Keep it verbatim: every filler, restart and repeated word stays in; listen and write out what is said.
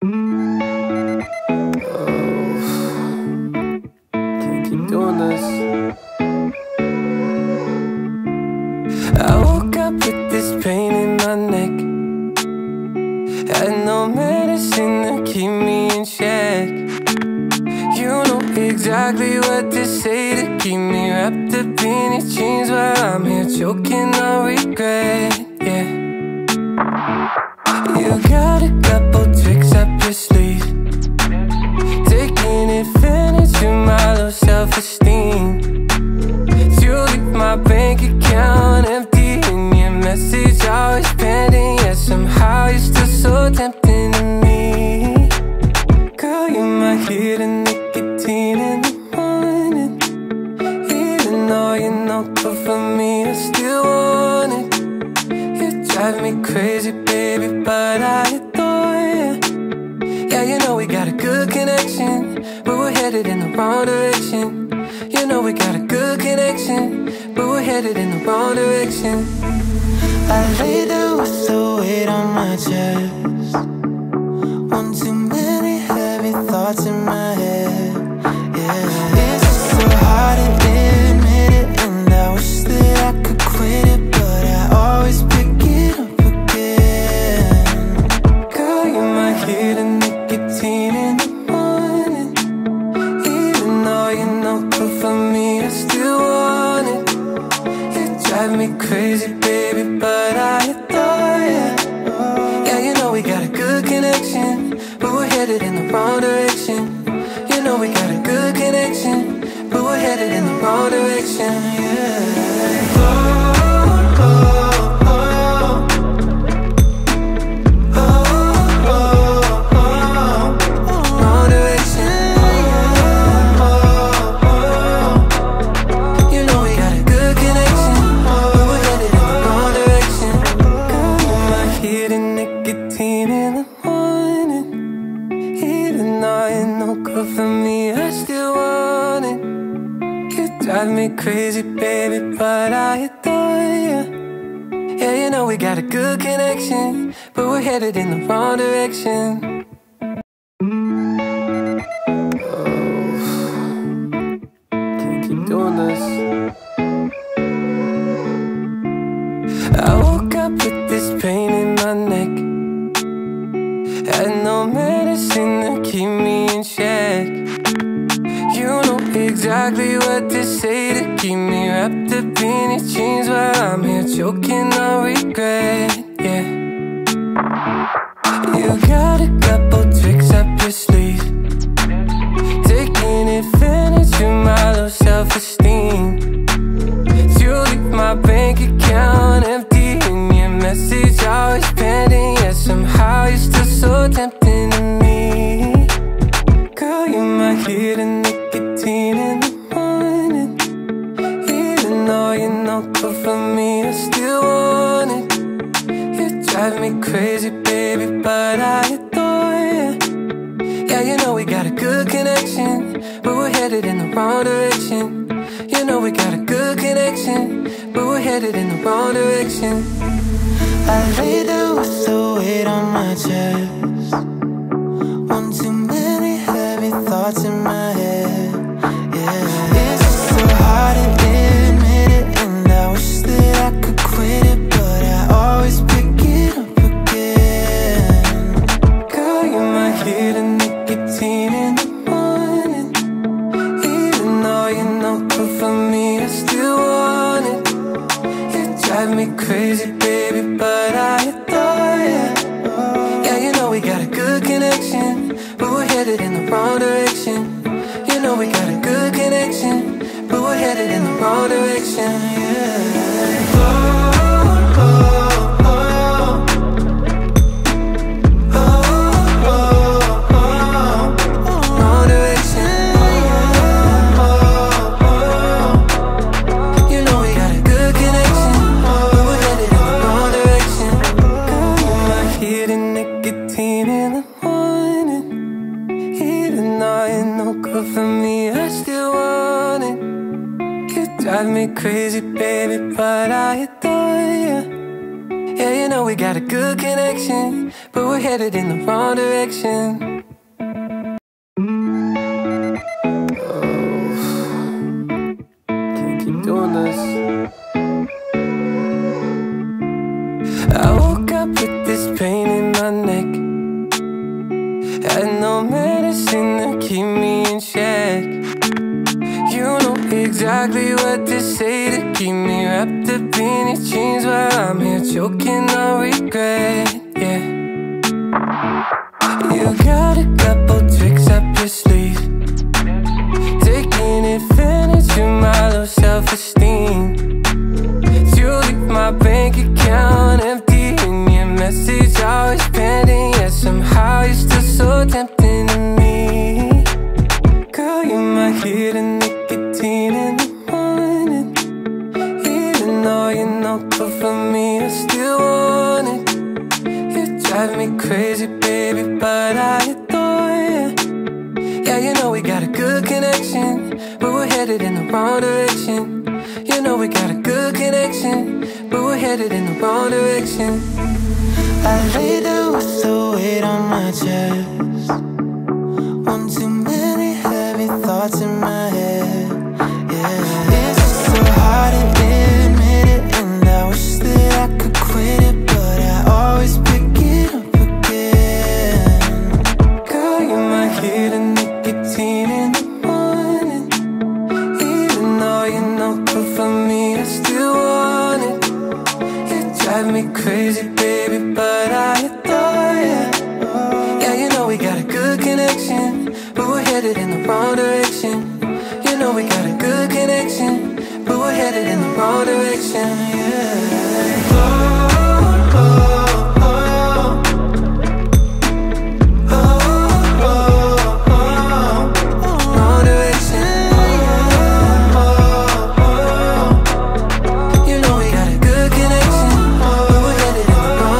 I woke up with this pain in my neck. Had no medicine to keep me in check. You know exactly what to say to keep me wrapped up in your chains while I'm here choking on regret, yeah. You got a couple tricks up your sleeve, taking advantage of my low self-esteem. You leave my bank account empty, message always pending, yet somehow you're still so tempting to me. Girl, you're my hit and nicotine in the morning. Even though you're no good for me, I still want it. You drive me crazy, baby, but I adore you. Yeah, you know we got a good connection, but we're headed in the wrong direction. You know we got a good connection, but we're headed in the wrong direction. I lay down with the weight on my chest. One too many heavy thoughts in my head, yeah. It's just so hard to admit it, and I wish that I could quit it, but I always pick it up again. Girl, you might hear the nicotine in the morning. Even though you're no good for me, I still want it. You drive me crazy, baby, but drive me crazy, baby, but I adore you. Yeah, you know we got a good connection, but we're headed in the wrong direction. Oh, can't keep doing this. I woke up with this pain in my neck. Had no medicine to keep me in check. You know exactly what to say to keep me wrapped up in your chains while I'm here choking on regret, yeah. You got a couple tricks up your sleeve, taking advantage of my low self-esteem. You leave my bank account empty, and your message always pending, yet somehow you're still so tempting to me. Girl, you might hear the in the morning. Even though you're no good for me, I still want it. You drive me crazy, baby, but I adore you. Yeah, you know we got a good connection, but we're headed in the wrong direction. You know we got a good connection, but we're headed in the wrong direction. I lay down with the weight on my chest. One too many heavy thoughts in my head. It's just so hard to admit it, and I wish that I could quit it, but I always pick it up again. Girl, you might hear the nicotine in the morning. Even though you're no good for me, I still want it. You drive me crazy, baby, but I adore you. Yeah, you know we got a good connection, but we're headed in the wrong direction. You know we got a good connection, but we're headed in the wrong direction, yeah. Oh, oh. Drive me crazy, baby, but I adore you. Yeah, you know we got a good connection, but we're headed in the wrong direction. Oh, can't keep doing this. I woke up with this pain in my neck, had no medicine to keep me in check. You know exactly what to say to keep me wrapped up in your chains while I'm here choking on regret. Yeah, you got a couple tricks up your sleeve, taking advantage of my low self-esteem. You leave my bank account empty and your message always pending, yet somehow you're still so tempting to me. Girl, you my hidden nicotine in the morning, even though you're no good for me, I still want it. Drive me crazy, baby, but I adore you. Yeah, you know we got a good connection, but we're headed in the wrong direction. You know we got a good connection, but we're headed in the wrong direction. I lay down with the weight on my chest, one too many heavy thoughts in my head. Yeah, it's so hard to admit it, and I wish that I could quit it, but I always pick crazy, baby, but I adore you. Oh. Yeah, you know we got a good connection, but we're headed in the wrong direction. You know we got a good connection, but we're headed in the wrong direction, yeah.